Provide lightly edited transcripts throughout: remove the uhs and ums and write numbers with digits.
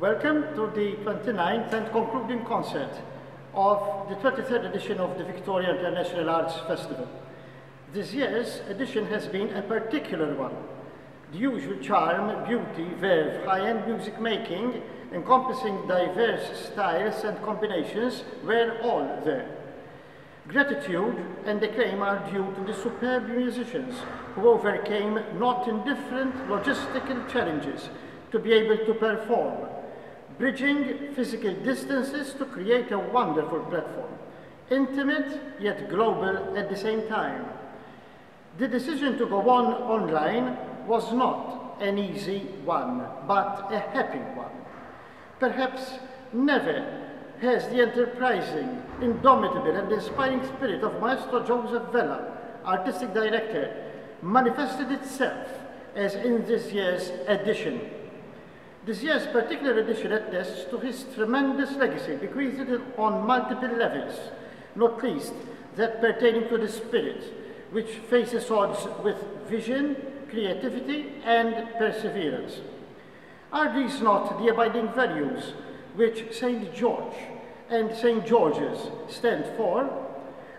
Welcome to the 29th and concluding concert of the 23rd edition of the Victoria International Arts Festival. This year's edition has been a particular one. The usual charm, beauty, verve, high-end music making, encompassing diverse styles and combinations were all there. Gratitude and acclaim are due to the superb musicians who overcame not indifferent logistical challenges to be able to perform, bridging physical distances to create a wonderful platform, intimate yet global at the same time. The decision to go on online was not an easy one, but a happy one. Perhaps never has the enterprising, indomitable and inspiring spirit of Maestro Joseph Vella, artistic director, manifested itself as in this year's edition. This year's particular edition attests to his tremendous legacy, bequeathed on multiple levels, not least that pertaining to the spirit, which faces odds with vision, creativity, and perseverance. Are these not the abiding values which St. George and St. George's stand for?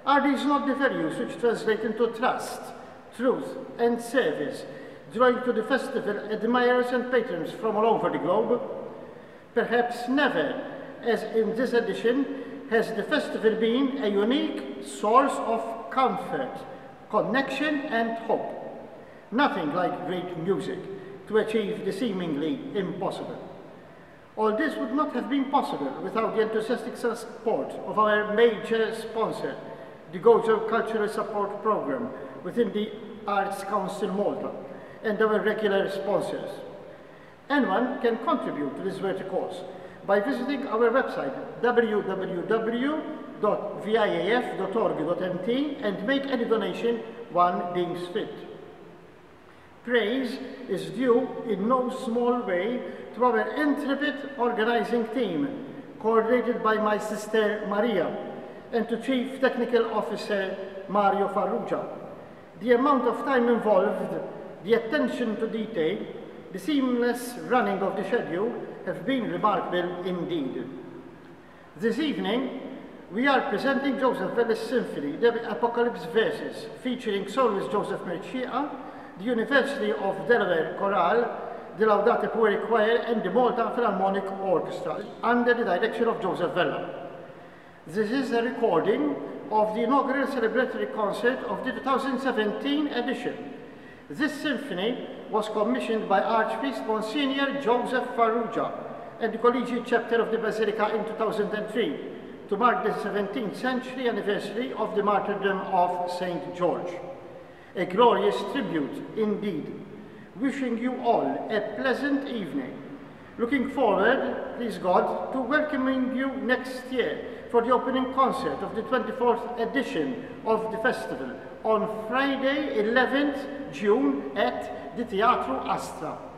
Are these not the values which translate into trust, truth, and service, drawing to the festival admirers and patrons from all over the globe? Perhaps never, as in this edition, has the festival been a unique source of comfort, connection, and hope. Nothing like great music to achieve the seemingly impossible. All this would not have been possible without the enthusiastic support of our major sponsor, the Gozo Cultural Support Programme within the Arts Council Malta, and our regular sponsors. Anyone can contribute to this worthy cause by visiting our website www.viaf.org.mt and make any donation one deems fit. Praise is due in no small way to our intrepid organizing team, coordinated by my sister Maria, and to Chief Technical Officer Mario Farrugia. The amount of time involved, the attention to detail, the seamless running of the schedule have been remarkable indeed. This evening, we are presenting Joseph Vella's symphony, the Apocalypse Verses, featuring soloist Joseph Mercieca, the University of Delaware Chorale, the Laudate Pueri Choir, and the Malta Philharmonic Orchestra, under the direction of Joseph Vella. This is a recording of the inaugural celebratory concert of the 2017 edition. This symphony was commissioned by Archpriest Monsignor Joseph Farrugia and the Collegiate Chapter of the Basilica in 2003 to mark the 17th century anniversary of the martyrdom of St. George. A glorious tribute indeed. Wishing you all a pleasant evening. Looking forward, please God, to welcoming you next year for the opening concert of the 24th edition of the festival on Friday, 11th June at the Teatro Astra.